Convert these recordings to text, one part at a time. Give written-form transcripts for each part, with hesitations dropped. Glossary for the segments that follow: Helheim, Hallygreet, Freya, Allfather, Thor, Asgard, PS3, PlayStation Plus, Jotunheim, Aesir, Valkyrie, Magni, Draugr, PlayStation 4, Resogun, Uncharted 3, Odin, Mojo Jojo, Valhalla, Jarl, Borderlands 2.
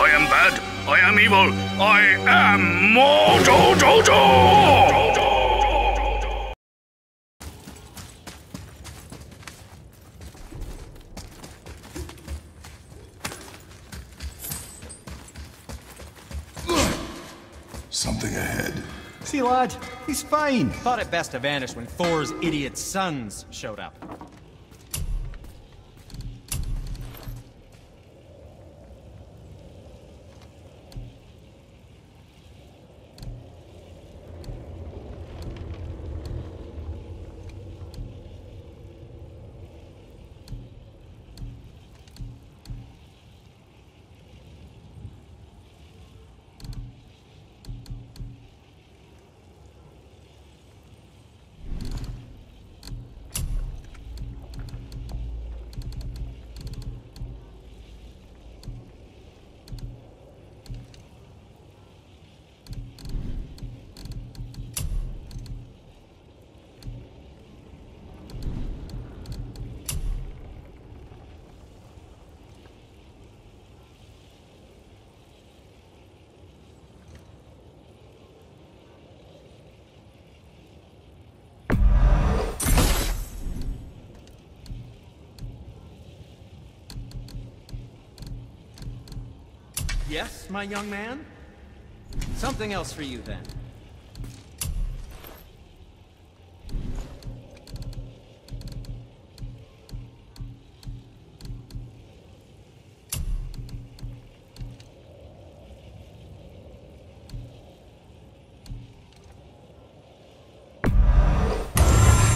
I am bad, I am evil, I am Mojo Jojo! Something ahead. See, lad, he's fine. Thought it best to vanish when Thor's idiot sons showed up. Yes, my young man? Something else for you, then.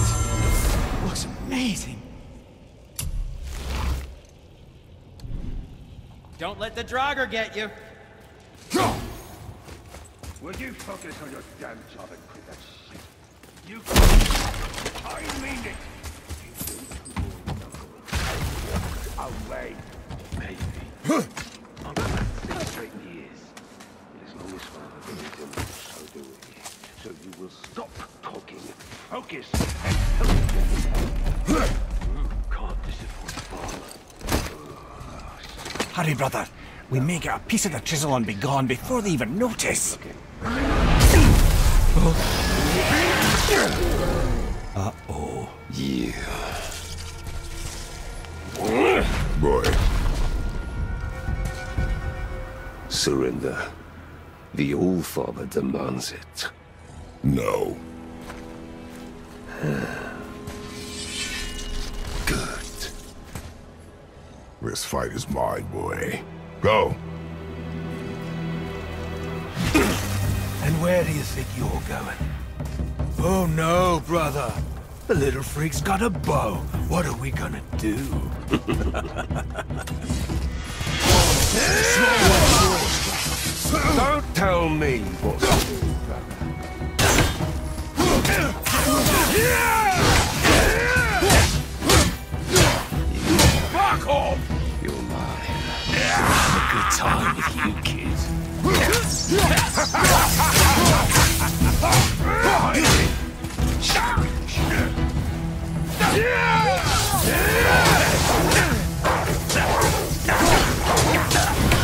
That looks amazing! Don't let the Draugr get you! Will you focus on your damn job and quit that shit? You... I mean it! Away! Maybe. I'm gonna sit straight in the ears. As long as I'm doing it, so do it. So you will stop talking, focus, and help me. Can't disappoint Valhalla. Hurry, brother. We may get a piece of the chisel and be gone before they even notice. Uh-oh. Yeah. Boy. Surrender. The Allfather demands it. No. This fight is mine, boy. Go! And where do you think you're going? Oh no, brother! The little freak's got a bow. What are we gonna do? Don't tell me what to do, brother. Fuck off! Good time with you, kid.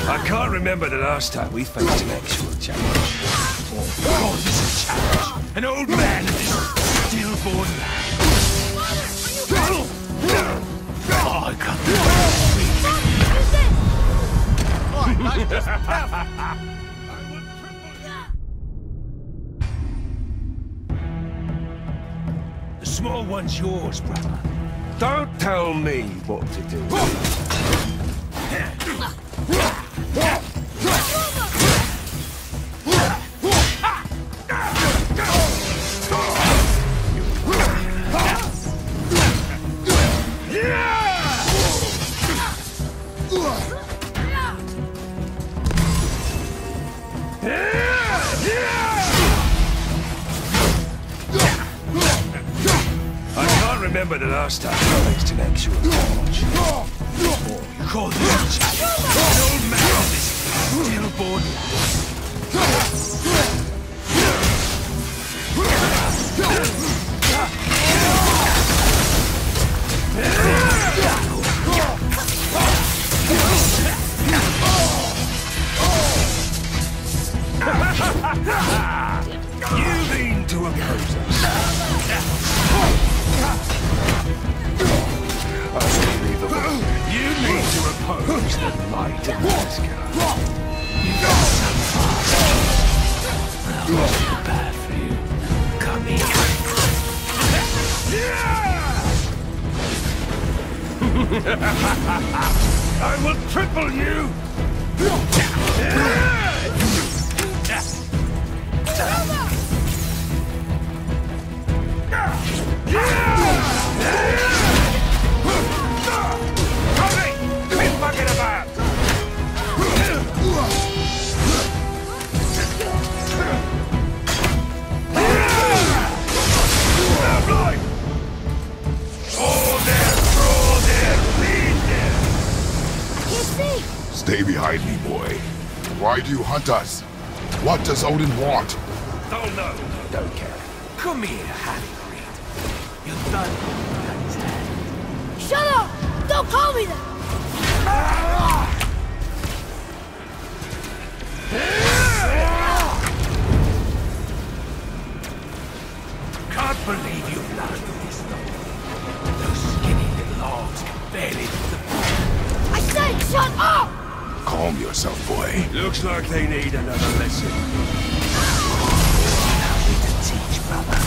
I can't remember the last time we faced an actual challenge. Oh, this is a challenge. An old man in this stillborn land. Oh, I can't. I just have... The small one's yours, brother. Don't tell me what to do. Remember the last time I faced an actual challenge. Oh, you call this a challenge? An old man on this stillborn land. Yielding to a person. You need to oppose the might of Asgard. You got so far. That was too bad for you. Come here. I will triple you. Stay behind me, boy. Why do you hunt us? What does Odin want? Don't know. Don't care. Come here, Hallygreet. You've done all that. Shut up! Don't call me that! Can't believe you've lasted this long. Those skinny little arms can barely do the point. I said shut up! Calm yourself, boy. Looks like they need another lesson. Nothing to teach, brother.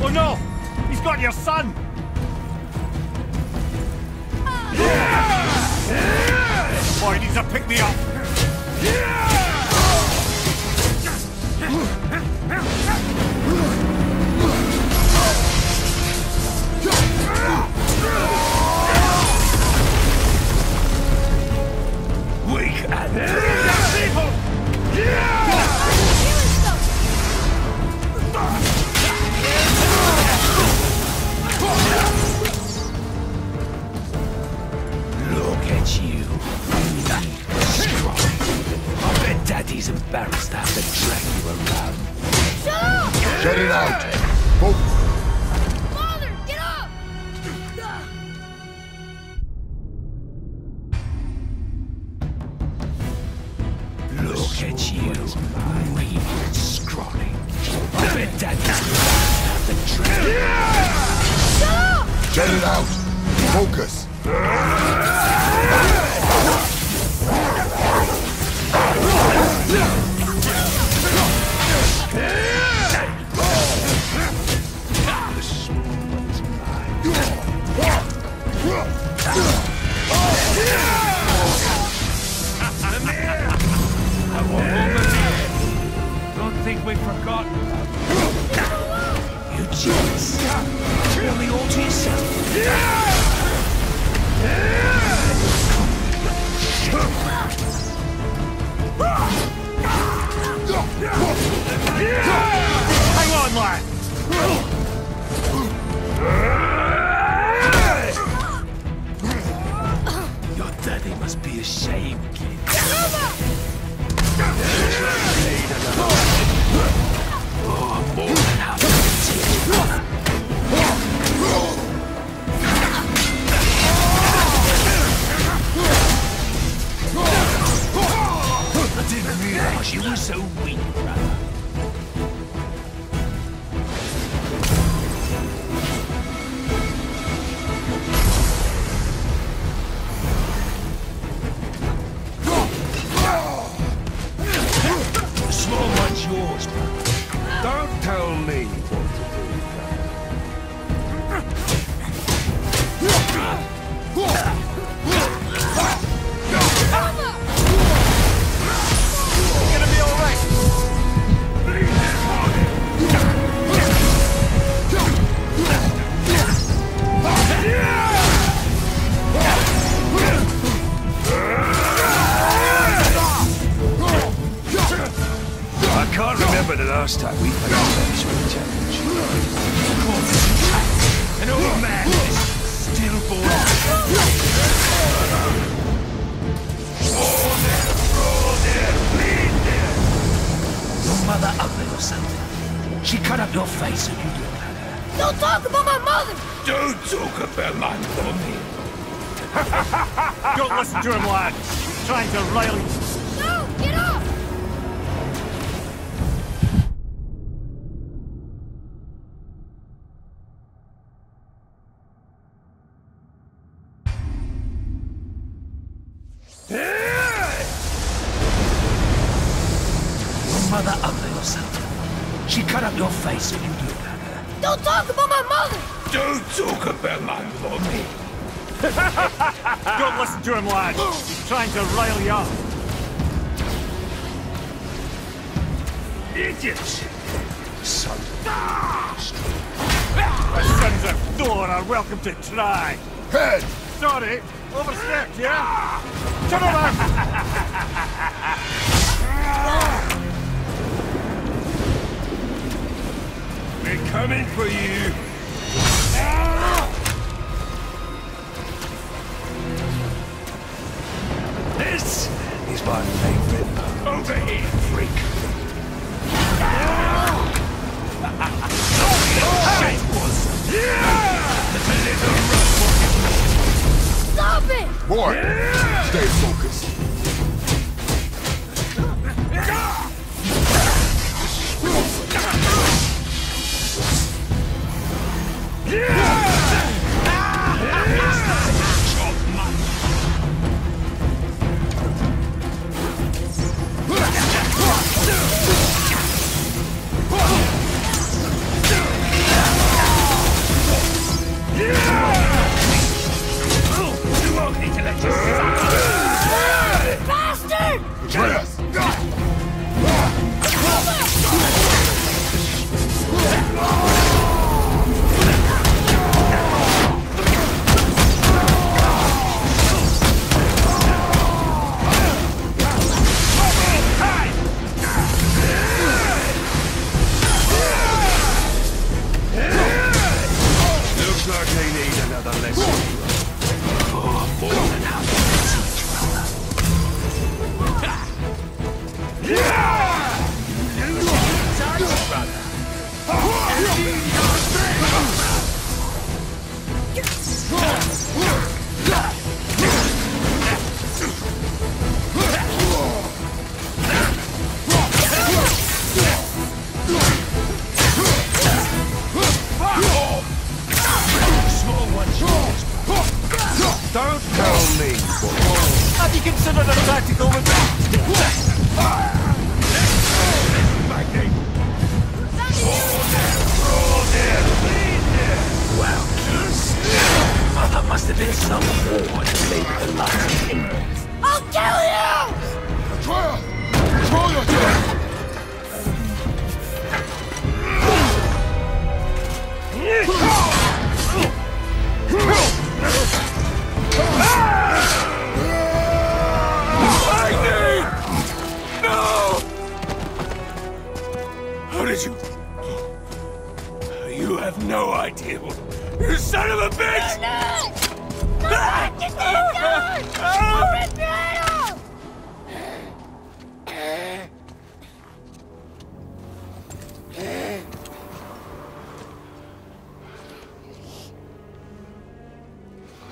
Oh no! He's got your son! Boy, he needs a pick-me-up! Weak and evil! Look at you. Strong. I bet Daddy's embarrassed to have to drag you around. Shut up! Shut it out! Oh. Get it out! Focus! Don't think we forgot. You genius! Really all to yourself. Hang on, lad. Your daddy must be ashamed, kid. Oh, I'm more than happy to teach you. I didn't realize you were so weak, brother. The small one's yours, brother. Don't tell me what to do, brother. Gonna be all right. I can't remember the last time we played such a challenge. An old man is still born. Mother up or something. She cut up your face and you looked at her. Don't talk about my mother! Don't talk about my mommy! Don't listen to him, lad! He's trying to rile you! No! Get off! Your mother ugly or something. She cut up your face and you do that. Don't talk about my mother! Don't talk about my mommy! Don't listen to him, lad! He's trying to rile you up! Idiots! Son of the sons of Thor are welcome to try! Head! Sorry! Overstepped, yeah? Turn around! We're coming for you! This is my favorite moment. Over here, freak! Stop it! Boy, stay focused.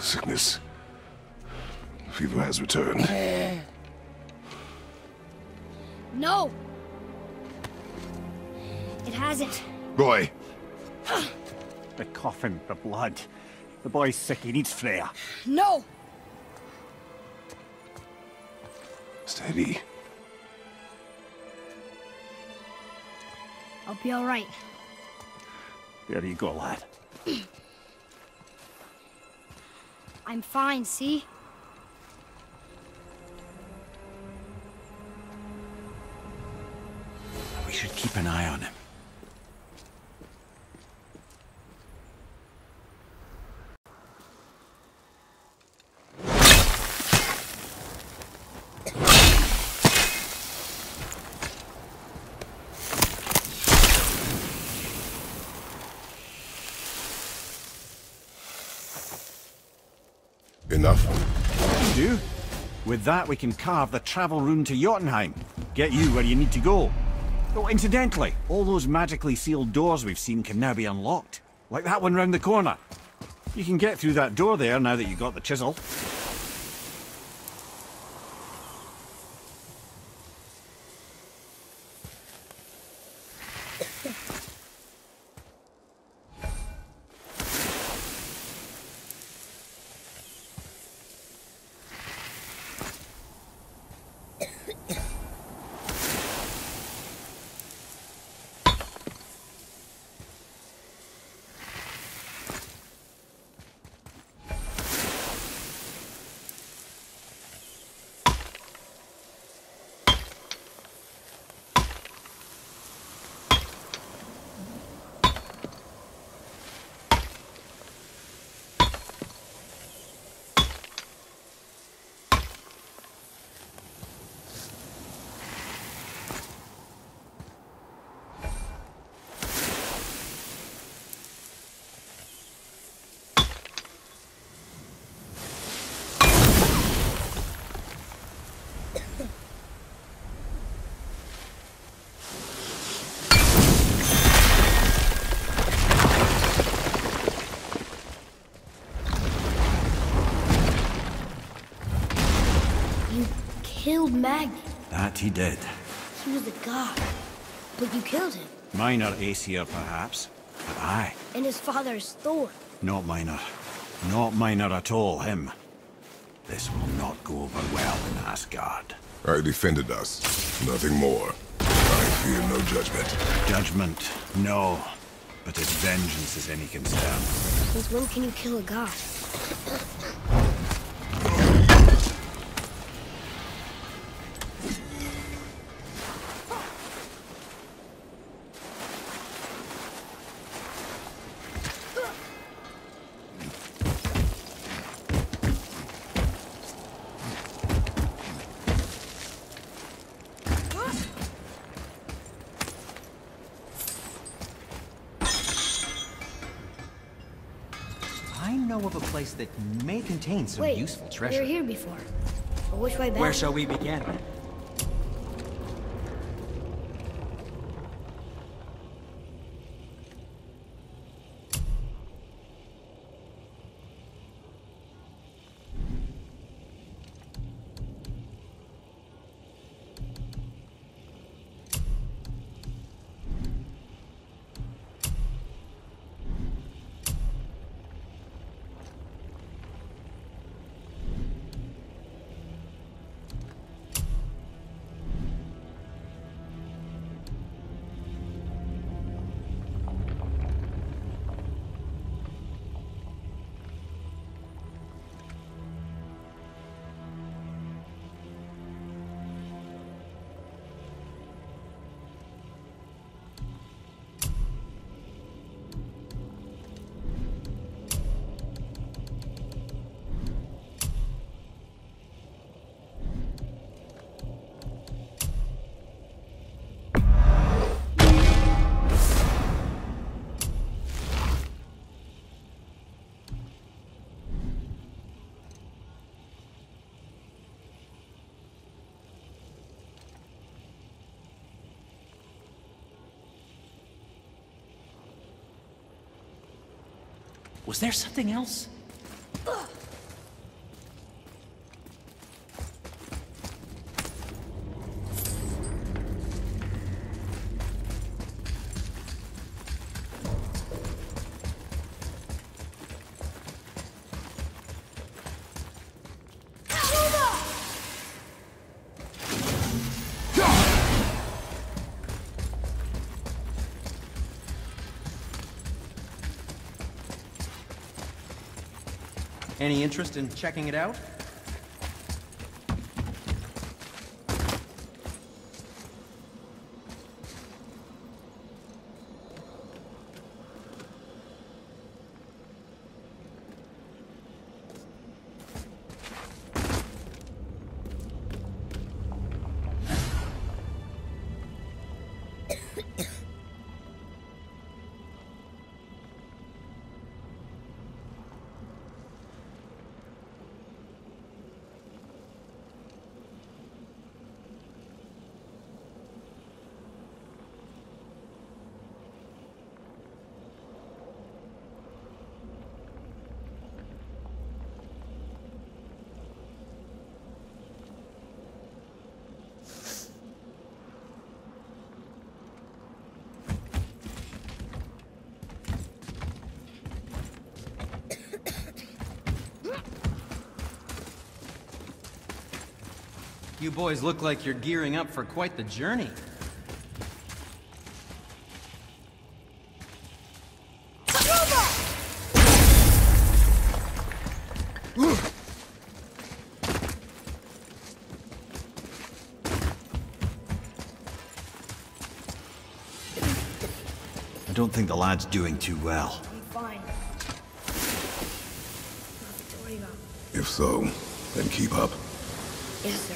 Sickness. The fever has returned. No! It hasn't. Boy! The coffin, the blood. The boy's sick, he needs Freya. No! Steady. I'll be alright. There you go, lad. I'm fine, see? We should keep an eye on him. Enough. You do? With that, we can carve the travel rune to Jotunheim. Get you where you need to go. Oh, incidentally, all those magically sealed doors we've seen can now be unlocked. Like that one round the corner. You can get through that door there now that you got the chisel. Killed Magni. That he did. He was a god, but you killed him. Minor Aesir, perhaps, but I. And his father is Thor. Not minor. Not minor at all, him. This will not go over well in Asgard. I defended us. Nothing more. I fear no judgment. Judgment? No. But if vengeance is any concern. Since when can you kill a god? That may contain some useful treasure. We were here before. But which way back? Where shall we begin? Was there something else? Any interest in checking it out? You boys look like you're gearing up for quite the journey. I don't think the lad's doing too well. If so, then keep up. Yes, sir.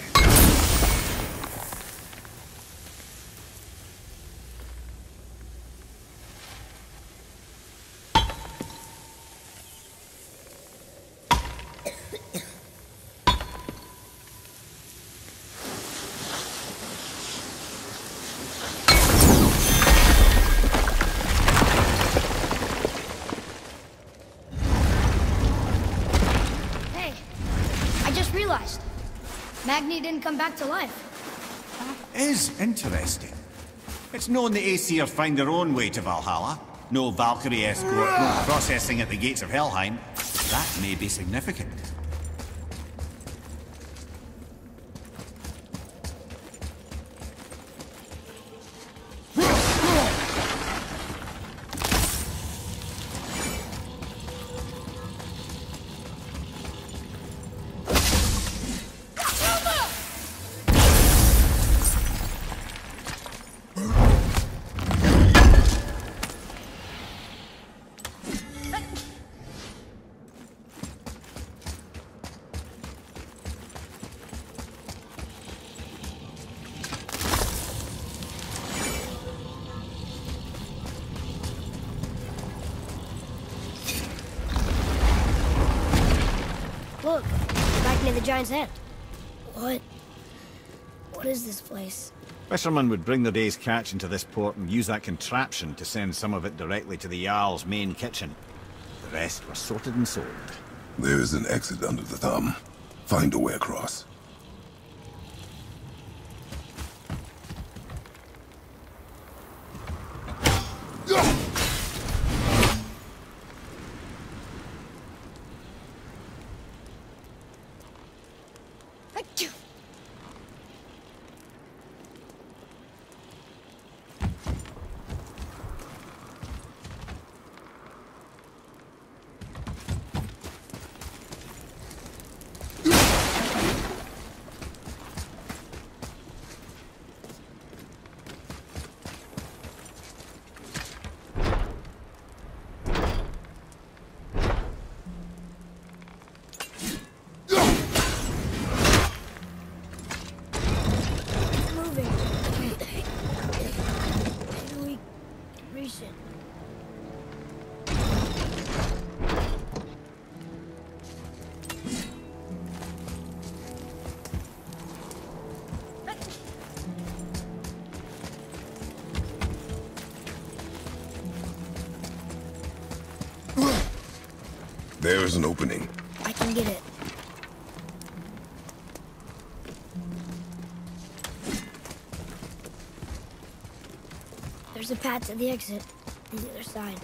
Magni didn't come back to life. That is interesting. It's known the Aesir find their own way to Valhalla. No Valkyrie escort, no processing at the gates of Helheim. That may be significant. Look, back near the giant's hand. What is this place? Fishermen would bring their day's catch into this port and use that contraption to send some of it directly to the Jarl's main kitchen. The rest were sorted and sold. There is an exit under the thumb. Find a way across. There's an opening. I can get it. There's a path to the exit on the other side.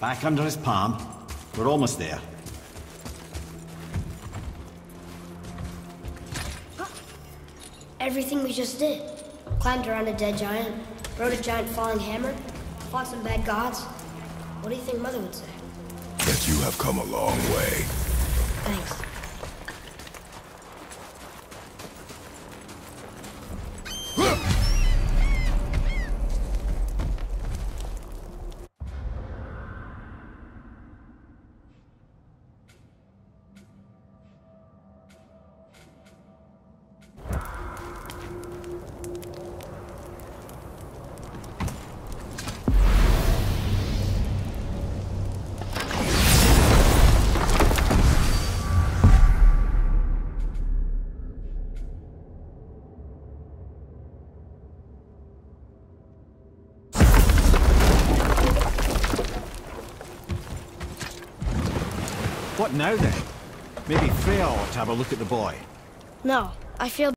Back under his palm. We're almost there. Everything we just did. Climbed around a dead giant, rode a giant falling hammer, fought some bad gods. What do you think Mother would say? That you have come a long way. Thanks. What now then? Maybe Freya ought to have a look at the boy. No, I feel